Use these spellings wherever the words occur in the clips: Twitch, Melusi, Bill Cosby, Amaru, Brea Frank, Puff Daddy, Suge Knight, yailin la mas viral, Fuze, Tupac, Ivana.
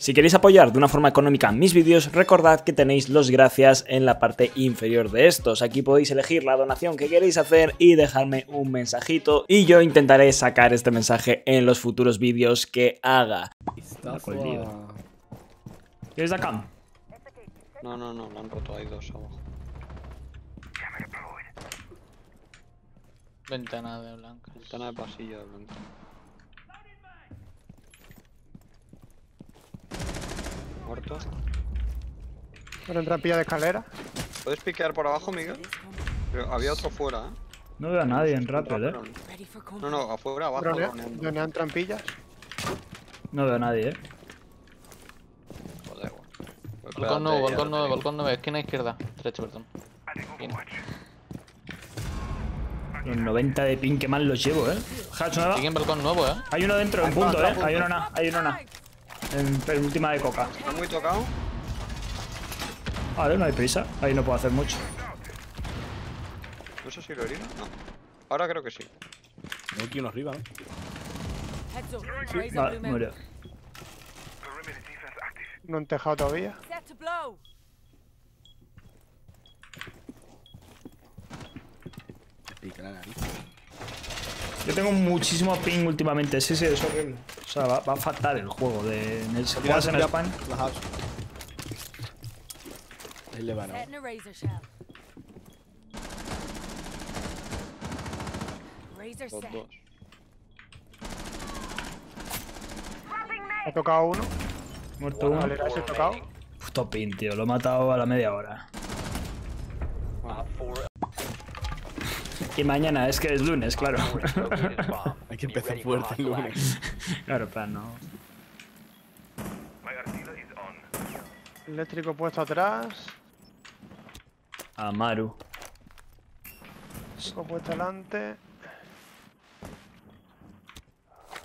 Si queréis apoyar de una forma económica mis vídeos, recordad que tenéis los gracias en la parte inferior de estos. Aquí podéis elegir la donación que queréis hacer y dejarme un mensajito y yo intentaré sacar este mensaje en los futuros vídeos que haga. ¿Quieres acá? No, lo han roto, hay dos abajo. Ventana de blanca. Ventana de pasillo de blanca. Muerto. Pero entra pilla de escalera. ¿Puedes piquear por abajo, Miguel? Pero había otro fuera, ¿eh? No veo a nadie en Rappel, ¿eh? No, afuera, abajo. ¿Donean trampillas? No veo a nadie, ¿eh? Joder, bueno. Balcón 9, esquina izquierda. Derecha, perdón. Los 90 de ping que mal los llevo, ¿eh? Hatch nueva. Hay un balcón nuevo, ¿eh? Hay uno dentro, en punto, ¿eh? Hay uno. En penúltima de coca. Está muy tocado. Vale, no hay prisa. Ahí no puedo hacer mucho. No sé si lo herida. No. Ahora creo que sí. Tengo aquí uno arriba, ¿eh? Sí. Vale, murió. No han tejado todavía. Pica la nariz. Yo tengo muchísimo ping últimamente, sí, es horrible. O sea, va fatal el juego de... ¿Se juegas en el pan? Ahí le van a ver. Dos. Ha tocado uno. Muerto uno. ¿Has tocado? Puto pin, tío. Lo he matado a la media hora. Y mañana, es que es lunes, claro. Hay que empezar fuerte el lunes. Claro, plan, no. Eléctrico puesto atrás. Amaru. Eléctrico puesto delante.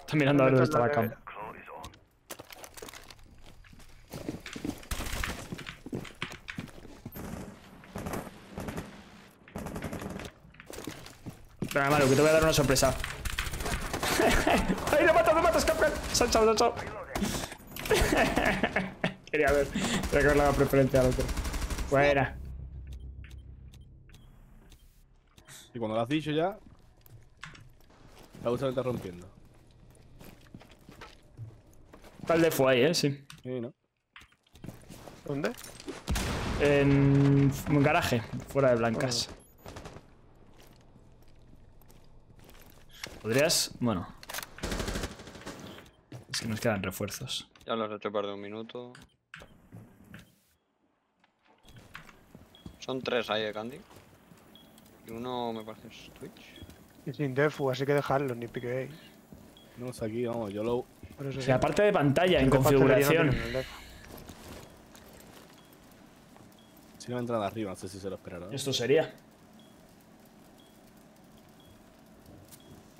Está mirando a ver dónde está la cama. Espera, Amaru, que te voy a dar una sorpresa. ¡Ay, lo matas, cabrón! ¡Chao! Quería ver. Creo que os la hago preferente al otro. Fuera. Y cuando lo has dicho ya... La bolsa me está rompiendo. Tal de fue ahí, ¿eh? Sí. Sí, ¿no? ¿Dónde? En un garaje, fuera de blancas. Bueno. Podrías... Bueno. Es que nos quedan refuerzos. Ya los he hecho perder un minuto. Son tres ahí de Candy. Y uno me parece es Twitch. Y sin defu, así que dejadlo, ni piqueéis. No, está aquí, vamos, yo lo... O sea, aparte de pantalla, en configuración. Si no me entran arriba, no sé si se lo esperará. Esto sería.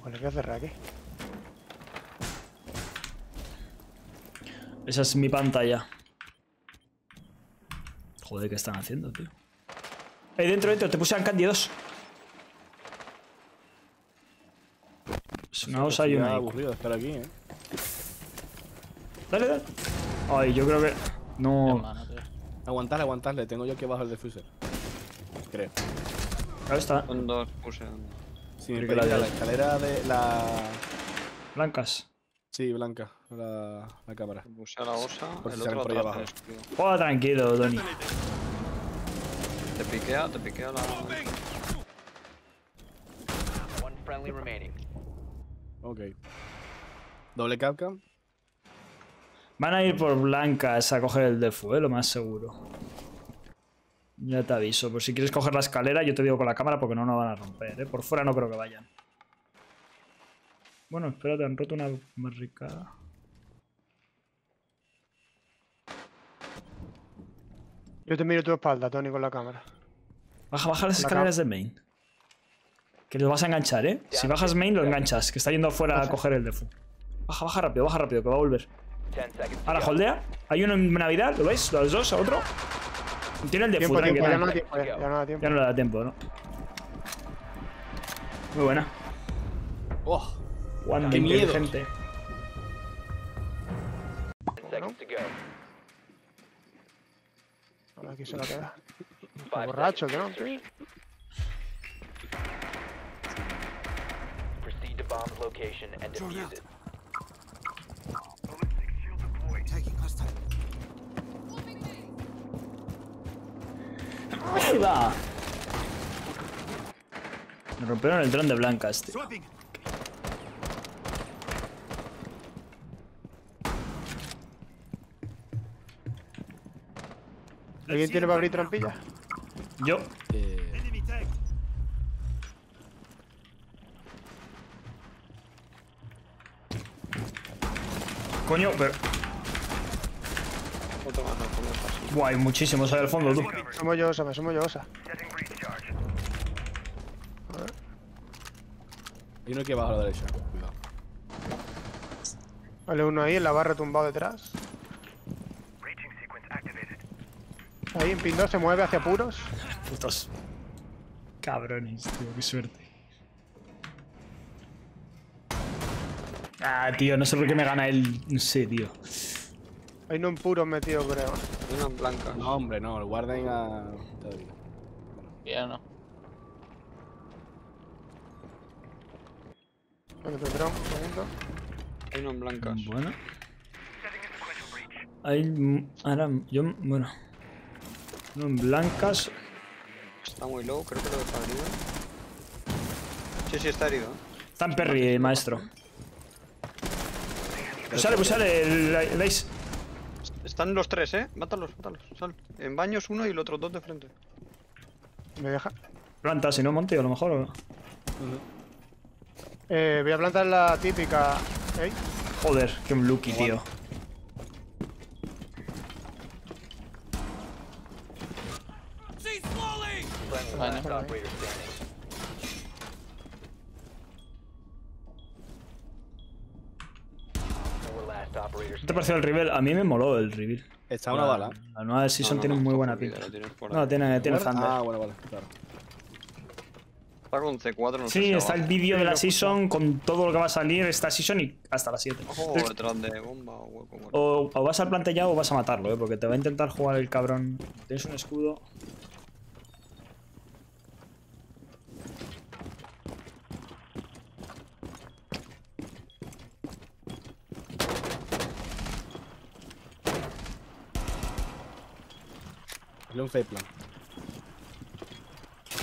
Bueno, voy a cerrar aquí. Esa es mi pantalla. Joder, ¿qué están haciendo, tío? Ahí dentro, te puse a Candy 2. No os hay una. Aburrido estar aquí, ¿eh? Dale. Ay, yo creo que. No. Aguantar, le tengo yo aquí abajo el defuser. Creo. Ahí está. Son dos, puse. Sí, creo que la escalera de la... ¿Blancas? Sí, blanca. La cámara. Puse a la osa, pues el otro por ahí abajo. Joder, tranquilo, Tony. Te piquea la... One friendly remaining. Ok. Doble capcam. Van a ir por blancas a coger el defu, lo más seguro. Ya te aviso, por si quieres coger la escalera, yo te digo con la cámara porque no nos van a romper, ¿eh? Por fuera no creo que vayan. Bueno, espérate, han roto una barricada. Yo te miro tu espalda, Tony, con la cámara. Baja las escaleras de main. Que lo vas a enganchar, ¿eh? Si bajas main, lo enganchas, que está yendo afuera a coger el defu. Baja rápido, que va a volver. Ahora, holdea. Hay uno en Navidad, ¿lo veis? Los dos, a otro. Tiene el de tiempo, fútbol, ya no da tiempo, ya no le da tiempo, ¿no? Muy buena. ¡Oh! ¡Qué miedo! Gente. Ahora aquí se la queda. Está borracho, ¿no? ¡Ahí va! Me rompieron el dron de blancas, tío. ¿Alguien tiene para abrir trampilla? Yo. Coño, pero... Guay, muchísimos ahí al fondo, tú. Me sumo yo, Osa. A ver. Hay uno que baja a la derecha, cuidado. Vale, uno ahí en la barra tumbado detrás. Ahí en pin 2 se mueve hacia puros. Putos cabrones, tío, qué suerte. Ah, tío, no sé por qué me gana él. No sé, tío. Hay uno en puros metido, creo. Hay uno en blanca. No, hombre, no, el guarden a... Ya no. Bueno, te traigo un segundo. Hay uno en blancas. Bueno. Hay... Ahora, yo... Bueno. No, en blancas. Está muy low, creo que lo está herido. Sí, sí, está herido. Está en Perry, maestro. Pues sale el Ace. Están los tres, mátalos. Sal. En baños uno y el otro dos de frente. ¿Me deja? Planta, si no, monte a lo mejor. ¿O no? Voy a plantar la típica. ¿Eh? Joder, qué un lucky, tío. ¿Qué te pareció el reveal? A mí me moló el reveal. Está una bala. La nueva season tiene muy buena pinta. No, tiene Thunder. Ah, bueno, vale, claro. Está con C4, no sé. Sí, está el vídeo de la season con todo lo que va a salir esta season y hasta las 7. O vas al plantillado o vas a matarlo, porque te va a intentar jugar el cabrón. Tienes un escudo. Un fake plan.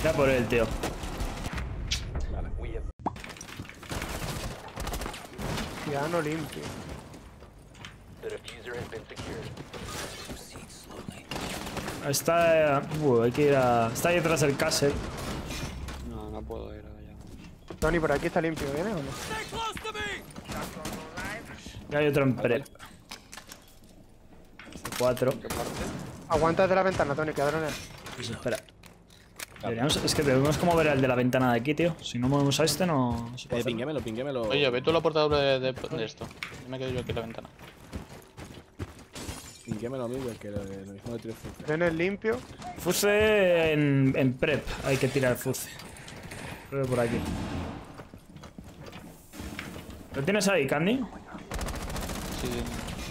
Ya por él, tío. Vale. Ya no limpio. Está... hay que ir a... Está ahí detrás del castle. No, no puedo ir allá. Tony, por aquí está limpio, ¿viene o no? Ya hay otro en pre. Cuatro. Aguanta de la ventana, Tony, cabrones. Pues espera. Es que debemos como ver el de la ventana de aquí, tío. Si no movemos a este, no... Pinguémelo. Oye, ve tú la puerta doble de esto. Me quedo yo aquí en la ventana. Pinguémelo, amigo, que lo mismo de tiro fuce. Ven el limpio. Fuce en prep. Hay que tirar fuce. Creo por aquí. ¿Lo tienes ahí, Candy? Sí,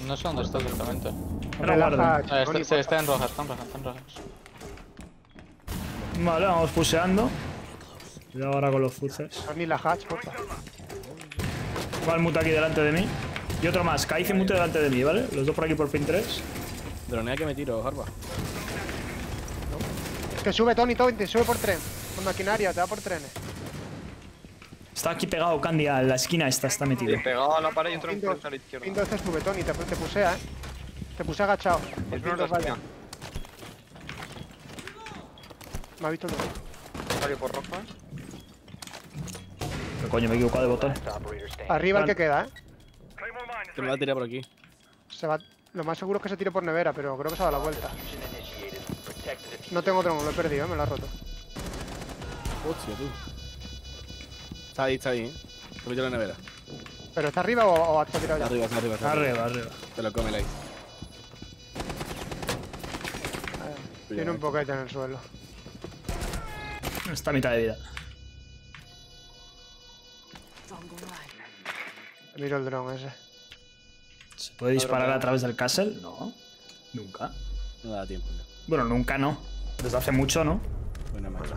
no sé dónde está exactamente. Está en rojas, están rojas. Vale, vamos puseando. Cuidado ahora con los fuces. Ni la hatch, porfa. Va el mute aquí delante de mí. Y otro más, Kaiz y mute delante de mí, ¿vale? Los dos por aquí por pin 3. Dronea que me tiro, Harba. Es que sube Tony, te sube por tren. Con maquinaria, te va por trenes. Está aquí pegado, Candy, a la esquina esta, está metido. Pegado a la pared y entra un puente a la izquierda. Entonces sube Tony, te pusea, Te puse agachado. El pinto vaya. Me ha visto todo. Salió por roja. ¿Qué coño? Me he equivocado de botón. Arriba el que queda, Que me va a tirar por aquí. Lo más seguro es que se tire por nevera, pero creo que se ha dado la vuelta. No tengo tronco, lo he perdido, me lo ha roto. Hostia, tú. Está ahí. Te meto en la nevera. ¿Pero está arriba o ha tirado ya? Arriba. Te lo come la ahí. Tiene un poquete en el suelo. Está a mitad de vida. Miro el dron ese. ¿Se puede disparar a través del castle? No. Nunca. No da tiempo. No. Bueno, nunca no. Desde hace mucho, ¿no? Buena máquina.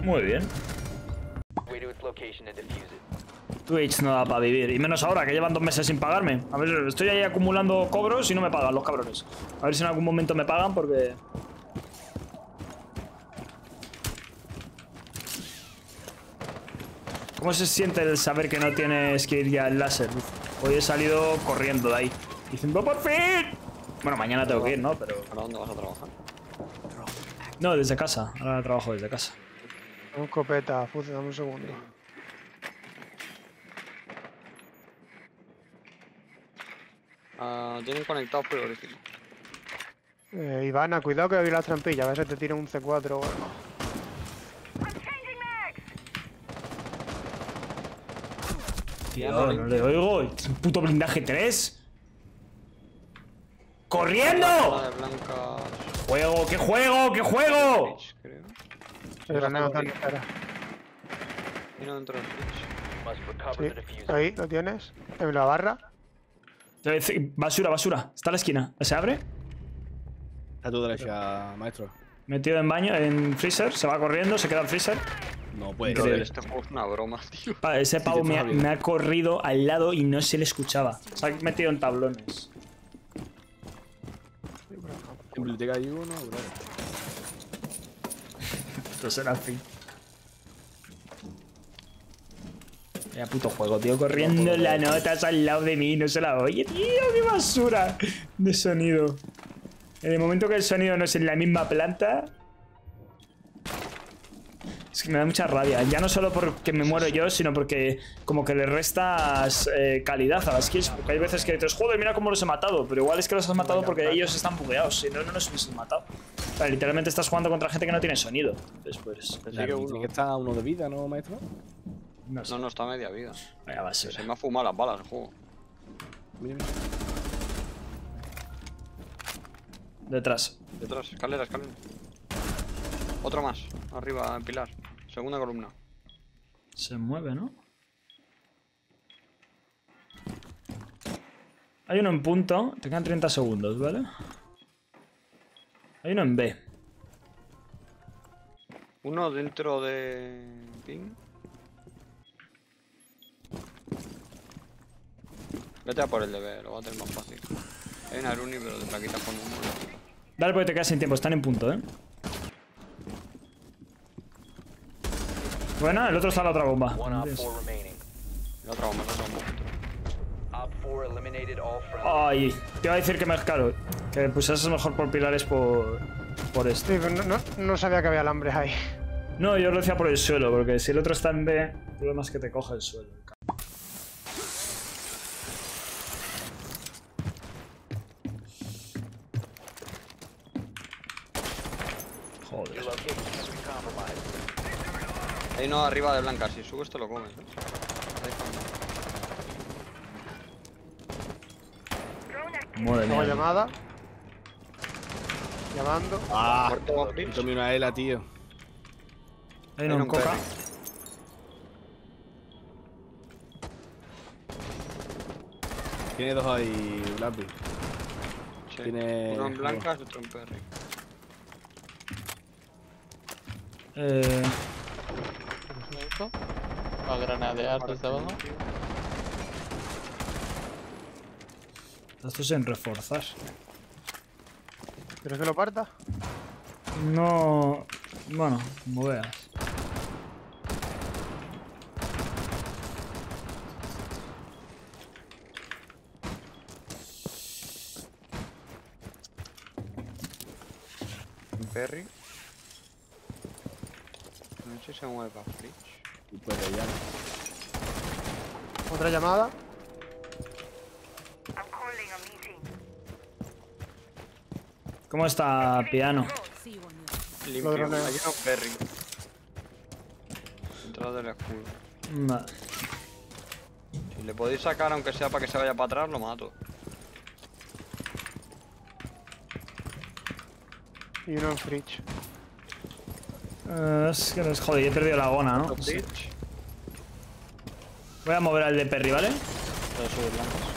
Muy bien. Twitch no da para vivir. Y menos ahora, que llevan 2 meses sin pagarme. A ver, estoy ahí acumulando cobros y no me pagan los cabrones. A ver si en algún momento me pagan porque... ¿Cómo se siente el saber que no tienes que ir ya al láser? Hoy he salido corriendo de ahí. Diciendo, ¡por fin! Bueno, mañana tengo que ir, ¿no? Pero... ¿Para dónde vas a trabajar? No, desde casa. Ahora trabajo desde casa. Un escopeta, Fuze, dame un segundo. Tienen conectado frigorífico. Ivana, cuidado que vi las trampillas. A ver si te tira un C4 o algo. Tío, no le oigo. ¿Es un puto blindaje 3? ¡Corriendo! ¡Juego, qué juego, qué juego! Granada en cara. Sí, ahí, ¿lo tienes? En la barra. Basura, basura. Está a la esquina. ¿Se abre? A tu derecha, maestro. Metido en baño, en freezer. Se va corriendo, se queda en freezer. No puede ser. Este juego es una broma, tío. Ese pavo me ha corrido al lado y no se le escuchaba. Se ha metido en tablones. En biblioteca hay uno, bro. Esto será fin. Vaya puto juego, tío. Corriendo las notas al lado de mí. No se la oye, tío. ¡Qué basura de sonido! En el momento que el sonido no es en la misma planta... Es que me da mucha rabia. Ya no solo porque me muero yo, sino porque como que le restas calidad a las kills. Porque hay veces que dices, joder, mira cómo los he matado. Pero igual es que los has matado porque ellos están bugueados. Si no, no los hubiesen matado. O sea, literalmente estás jugando contra gente que no tiene sonido. Después. Tiene que estar a 1 de vida, ¿no, maestro? No, sé. No está a media vida. Vaya basura. Se me ha fumado las balas el juego. Mira. Detrás. Detrás, escalera, escalera. Otro más, arriba en pilar. Segunda columna. Se mueve, ¿no? Hay uno en punto. Te quedan 30 segundos, ¿vale? Hay uno en B. Uno dentro de... Ping. Vete a por el de B, lo va a tener más fácil. Hay una Aruni, pero te la quitas con uno. Dale, porque te quedas sin tiempo. Están en punto, ¿eh? Buena, el otro está en la otra bomba. La otra bomba. Ay, te iba a decir que me es caro. Que pusieras mejor por pilares por esto. Sí, pero no sabía que había alambres ahí. No, yo lo decía por el suelo, porque si el otro está en B, el problema es que te coge el suelo. Joder. Hay uno arriba de blanca, si subo esto lo comes, ¿eh? Tengo llamada. Llamando. Ah, tomé una ELA, tío. Hay un coca. Tiene 2 ahí, Blackbeard. Sí. Tiene... Uno en blanca y otro en perry. A granadear desde abajo. Esto es en reforzar. ¿Quieres que lo parta? No... Bueno, como veas. Perry. No sé si se mueve para Fritz. Otra llamada. ¿Cómo está Piano? Limpio, hay un ferry. Entrada del escudo. Vale. Si le podéis sacar, aunque sea para que se vaya para atrás, lo mato. Y uno en fridge. Es que les jode, he perdido la gona, ¿no? Sí. Voy a mover al de Perry, ¿vale? Todo sube blancos.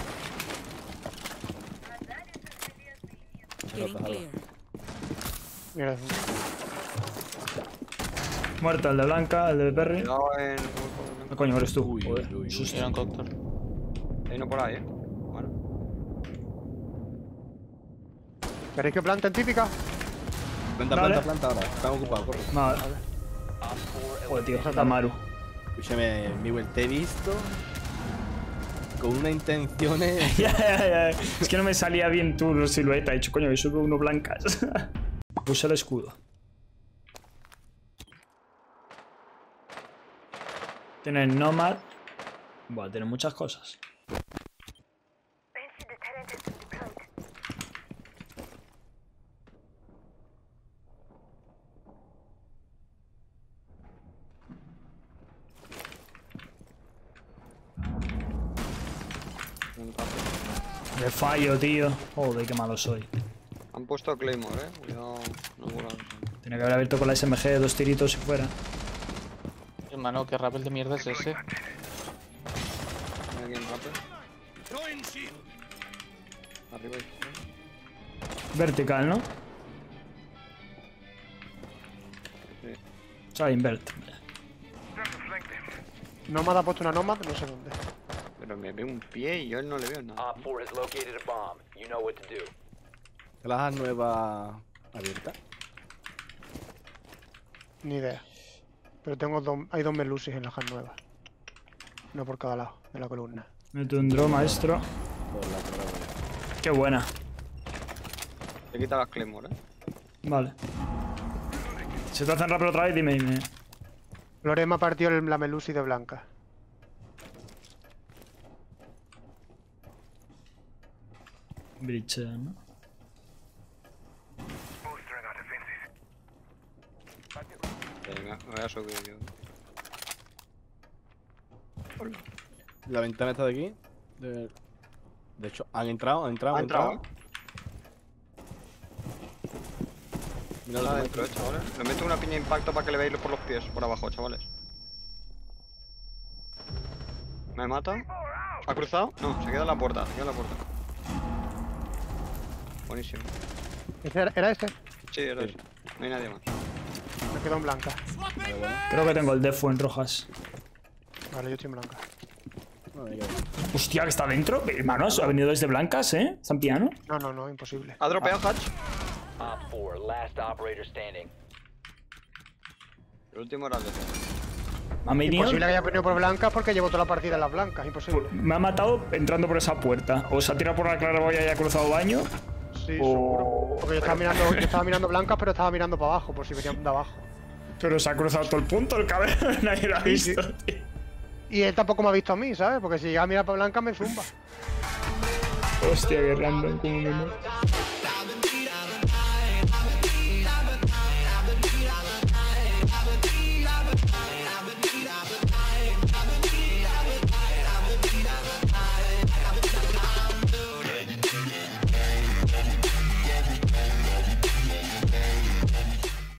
Gracias. Muerto el de blanca, el de Perry. No, no, coño, eres tú. Uy, era un cóctel. Hay uno por ahí, eh. Bueno. ¿Queréis que planten típica? Planta ahora. Están ocupados, corre. Vale. Joder, tío, salta Amaru. Escúchame, Miguel, te he visto con una intención. Es que no me salía bien tu silueta. He dicho, coño, yo soy uno blancas. Puse el escudo. Tienen Nomad. Buah, tienen muchas cosas. Le fallo, tío. Joder, qué malo soy. Han puesto Claymore, eh. Cuidado, no he volado. Tenía que haber abierto con la SMG de 2 tiritos si fuera. Hermano, qué rappel de mierda es ese. ¿Hay alguien rappel? Arriba y... Vertical, ¿no? Sí. O sea, invert. Nomad ha puesto una Nomad, no sé dónde. Pero me veo un pie y yo no le veo nada. ¿Clases nuevas abiertas? Ni idea. Pero tengo hay dos melusis en las HAN nuevas. Uno por cada lado de la columna. Mete un drone, maestro. Por la prueba. Qué buena. Te quita las Claymore, eh. Vale. Si te hacen rápido otra vez, dime. Lorema partió la melusis de blanca. Bridge, ¿no? Venga, voy a subir yo. La ventana está de aquí. De hecho, han entrado. Mirad la adentro, chavales. Le meto una piña de impacto para que le veáis por los pies, por abajo, chavales. ¿Me mata? ¿Ha cruzado? No, se queda en la puerta, Buenísimo. ¿Era este? Sí, era este. No hay nadie más. Me quedo en blanca. Creo que tengo el defo en rojas. Vale, yo estoy en blanca. Hostia, que está dentro. Hermano, ha venido desde blancas, ¿eh? ¿Está en piano? No, imposible. Ha dropeado Hatch. El último era el defo. Imposible que haya venido por blancas porque llevo toda la partida en las blancas. Imposible. Me ha matado entrando por esa puerta. O se ha tirado por la claraboya y ha cruzado baño. Sí, seguro. Porque yo estaba mirando blancas, pero estaba mirando para abajo, por si venían de abajo. Pero se ha cruzado todo el punto, el cabrón, nadie lo ha visto, tío. Y él tampoco me ha visto a mí, ¿sabes? Porque si llega a mirar para blancas me zumba. Hostia, qué random, como me muero.